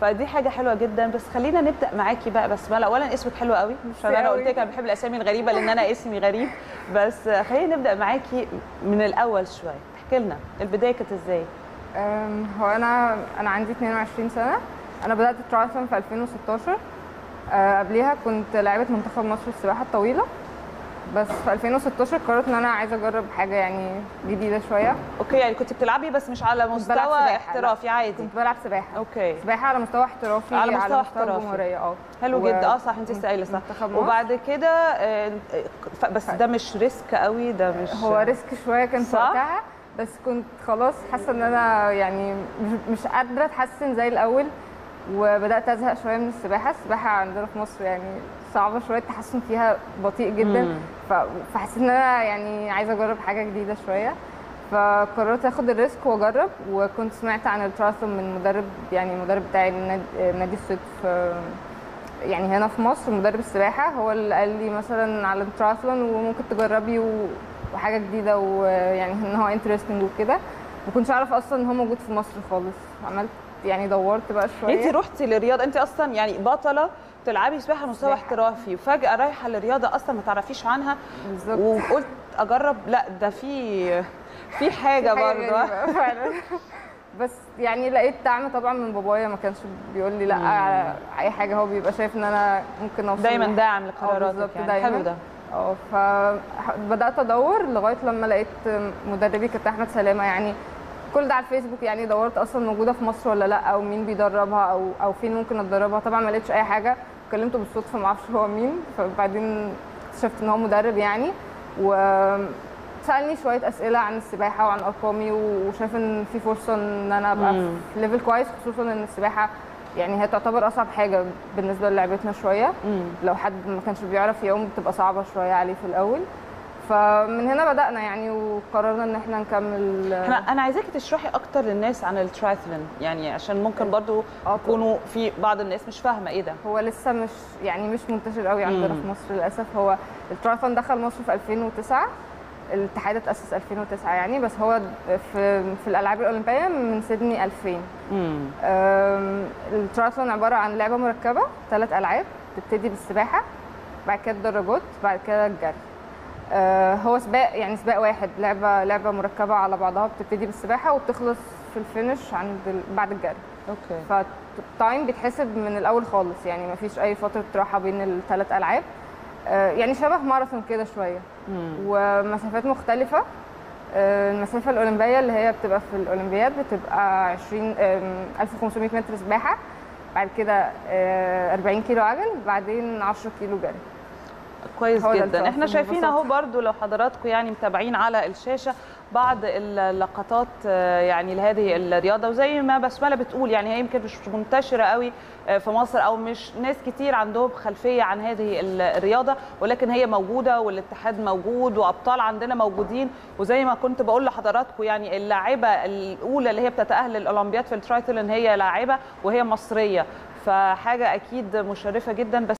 فدي حاجه حلوه جدا. بس خلينا نبدا معاكي بقى بسمله. اولا اسمك حلو قوي، عشان انا قلت لك انا بحب الاسامي الغريبه لان انا اسمي غريب. بس خلينا نبدا معاكي من الاول شويه، تحكي لنا البدايه كانت ازاي؟ هو انا عندي 22 سنه. انا بدات التراثون في 2016. قبليها كنت لاعبه منتخب مصر السباحه الطويله، بس في 2016 قررت ان انا عايزه اجرب حاجه يعني جديده شويه. اوكي، يعني كنت بتلعبي بس مش على مستوى احترافي؟ عادي، كنت بلعب سباحه. اوكي، سباحه على مستوى احترافي، على مستوى الجمهوريه. حلو جدا. صح، انت سائله صح. وبعد كده بس ده مش ريسك قوي؟ ده مش هو ريسك شويه كان وقتها، بس كنت خلاص حاسه ان انا يعني مش قادره اتحسن زي الاول، وبدات ازهق شويه من السباحه. السباحه عندنا في مصر يعني صعبه شويه، التحسن فيها بطيء جدا. فحسيت ان انا يعني عايزه اجرب حاجه جديده شويه، فقررت اخد الريسك واجرب. وكنت سمعت عن التراثون من مدرب، يعني المدرب بتاعي نادي الصيد يعني هنا في مصر، مدرب السباحه، هو اللي قال لي مثلا على التراثون وممكن تجربي وحاجه جديده، ويعني ان هو انترستنج وكده. ما كنتش اعرف اصلا ان هو موجود في مصر خالص. عملت يعني دورت بقى شويه. انت رحتي للرياضه، انت اصلا يعني بطله تلعبي سباحه مستوى احترافي، وفجاه رايحه للرياضه اصلا ما تعرفيش عنها بالظبط، وقلت اجرب. لا ده في حاجه برضه فعلا. بس يعني لقيت دعم طبعا من بابايا، ما كانش بيقول لي لا على اي حاجه، هو بيبقى شايف ان انا ممكن اوصل. دايما داعم لقراراتك يعني. حلو ده. فبدات ادور لغايه لما لقيت مدربي كابتن احمد سلامه. يعني كل ده على الفيسبوك، يعني دورت اصلا موجوده في مصر ولا لا، او مين بيدربها، او فين ممكن اتدربها. طبعا ما لقيتش اي حاجه، كلمته بالصدفه ما اعرفش هو مين. فبعدين اكتشفت ان هو مدرب يعني، وسالني شويه اسئله عن السباحه وعن ارقامي، وشاف ان في فرصه ان انا ابقى في ليفل كويس، خصوصا ان السباحه يعني هي تعتبر اصعب حاجه بالنسبه للعبتنا شويه. لو حد ما كانش بيعرف يعوم بتبقى صعبه شويه عليه في الاول. فمن هنا بدأنا يعني، وقررنا ان احنا نكمل. انا عايزاكي تشرحي اكتر للناس عن الترايثلون، يعني عشان ممكن برضو يكونوا في بعض الناس مش فاهمه ايه ده. هو لسه مش منتشر قوي عندنا في مصر للاسف. هو الترايثلون دخل مصر في 2009، الاتحاد اتأسس 2009 يعني، بس هو في الالعاب الاولمبيه من سيدني 2000. الترايثلون عباره عن لعبه مركبه، 3 ألعاب، تبتدي بالسباحه، بعد كده الدراجات، بعد كده الجري. هو سباق، يعني سباق واحد، لعبه مركبه على بعضها، بتبتدي بالسباحه وبتخلص في الفينش بعد الجري. اوكي، فالتايم بيتحسب من الاول خالص، يعني ما فيش اي فتره راحه بين ال3 ألعاب. يعني شبه ماراثون كده شويه، ومسافات مختلفه. المسافه الاولمبيه اللي هي بتبقى في الاولمبياد بتبقى 1500 متر سباحه، بعد كده 40 كيلو عجل، بعدين 10 كيلو جري. كويس جدا. احنا شايفين اهو برضو، لو حضراتكم يعني متابعين على الشاشه، بعض اللقطات يعني لهذه الرياضه. وزي ما بسمله بتقول يعني هي يمكن مش منتشره قوي في مصر، او مش ناس كتير عندهم خلفيه عن هذه الرياضه، ولكن هي موجوده، والاتحاد موجود، وابطال عندنا موجودين. وزي ما كنت بقول لحضراتكم يعني اللاعبه الاولى اللي هي بتتاهل للاولمبياد في الترايثلون هي لاعبه وهي مصريه، فحاجه اكيد مشرفه جدا. بس